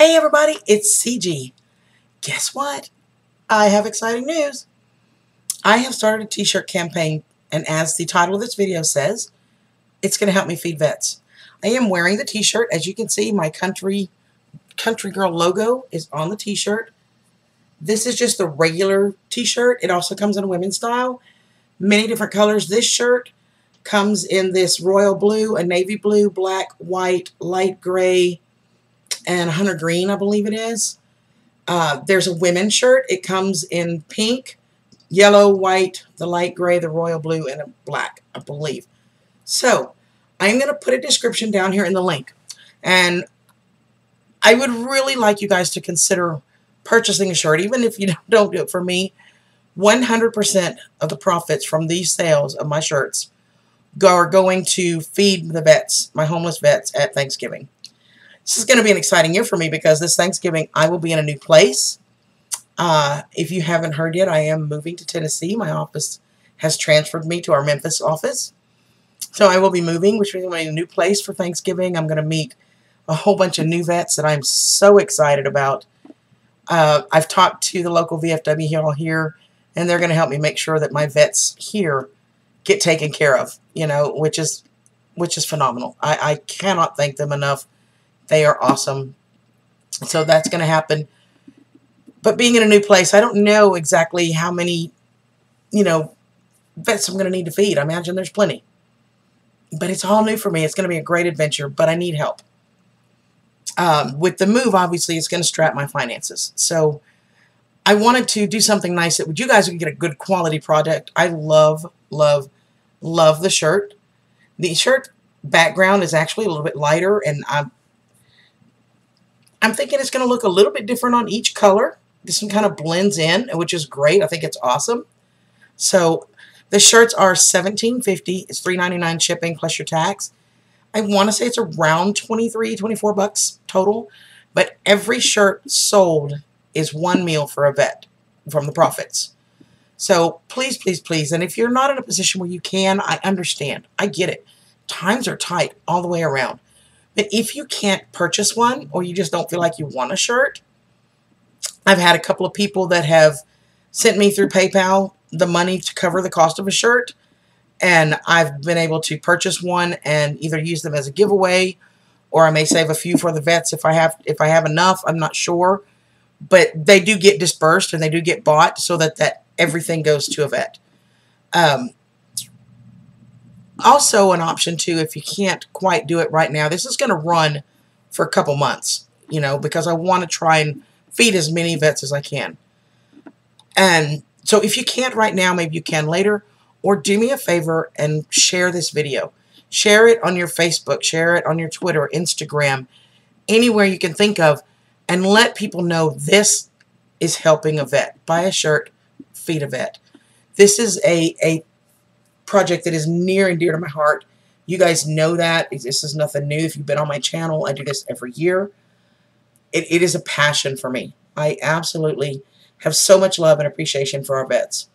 Hey everybody, it's CG. Guess what? I have exciting news. I have started a t-shirt campaign, and as the title of this video says, it's going to help me feed vets. I am wearing the t-shirt. As you can see, my Countreegirl logo is on the t-shirt. This is just the regular t-shirt. It also comes in a women's style. Many different colors. This shirt comes in this royal blue, a navy blue, black, white, light gray, and hunter green, I believe it is. There's a women's shirt. It comes in pink, yellow, white, the light gray, the royal blue, and a black, I believe. So I'm going to put a description down here in the link. And I would really like you guys to consider purchasing a shirt, even if you don't do it for me. 100% of the profits from these sales of my shirts are going to feed the vets, my homeless vets, at Thanksgiving. This is going to be an exciting year for me because this Thanksgiving I will be in a new place. If you haven't heard yet, I am moving to Tennessee. My office has transferred me to our Memphis office. So I will be moving, which means I'm in a new place for Thanksgiving. I'm going to meet a whole bunch of new vets that I'm so excited about. I've talked to the local VFW here, and they're going to help me make sure that my vets here get taken care of, you know, which is phenomenal. I cannot thank them enough. They are awesome. So that's going to happen. But being in a new place, I don't know exactly how many, you know, vets I'm going to need to feed. I imagine there's plenty. But it's all new for me. It's going to be a great adventure, but I need help. With the move, obviously, it's going to strap my finances. So I wanted to do something nice that you guys can get a good quality product. I love, love, love the shirt. The shirt background is actually a little bit lighter, and I'm thinking it's going to look a little bit different on each color. This one kind of blends in, which is great. I think it's awesome. So the shirts are $17.50. It's $3.99 shipping plus your tax. I want to say it's around $23, $24 total, but every shirt sold is one meal for a vet from the profits. So please, please, please, and if you're not in a position where you can, I understand. I get it. Times are tight all the way around. But if you can't purchase one or you just don't feel like you want a shirt, I've had a couple of people that have sent me through PayPal the money to cover the cost of a shirt. And I've been able to purchase one and either use them as a giveaway, or I may save a few for the vets if I have enough. I'm not sure, but they do get dispersed and they do get bought so that everything goes to a vet. Also an option too, if you can't quite do it right now, this is going to run for a couple months, you know, because I want to try and feed as many vets as I can. And so if you can't right now, maybe you can later. Or do me a favor and share this video. Share it on your Facebook. Share it on your Twitter, Instagram, anywhere you can think of. And let people know this is helping a vet. Buy a shirt, feed a vet. This is a project that is near and dear to my heart. You guys know that. This is nothing new. If you've been on my channel, I do this every year. It is a passion for me. I absolutely have so much love and appreciation for our vets.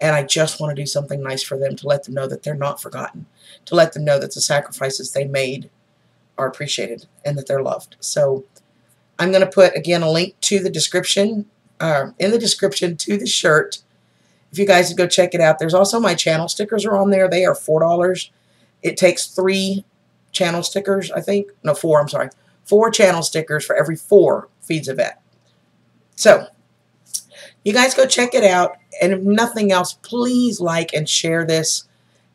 And I just want to do something nice for them to let them know that they're not forgotten, to let them know that the sacrifices they made are appreciated and that they're loved. So I'm going to put, again, a link to the description, in the description to the shirt. If you guys would go check it out. There's also my channel stickers are on there. They are $4. It takes 3 channel stickers, I think. No, 4, I'm sorry. 4 channel stickers for every 4 feeds a vet. So you guys go check it out. And if nothing else, please like and share this.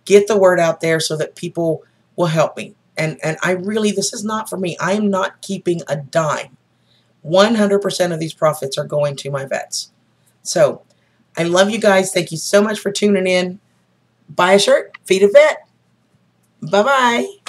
Get the word out there so that people will help me. And I really, this is not for me. I am not keeping a dime. 100% of these profits are going to my vets. So I love you guys. Thank you so much for tuning in. Buy a shirt, feed a vet. Bye-bye.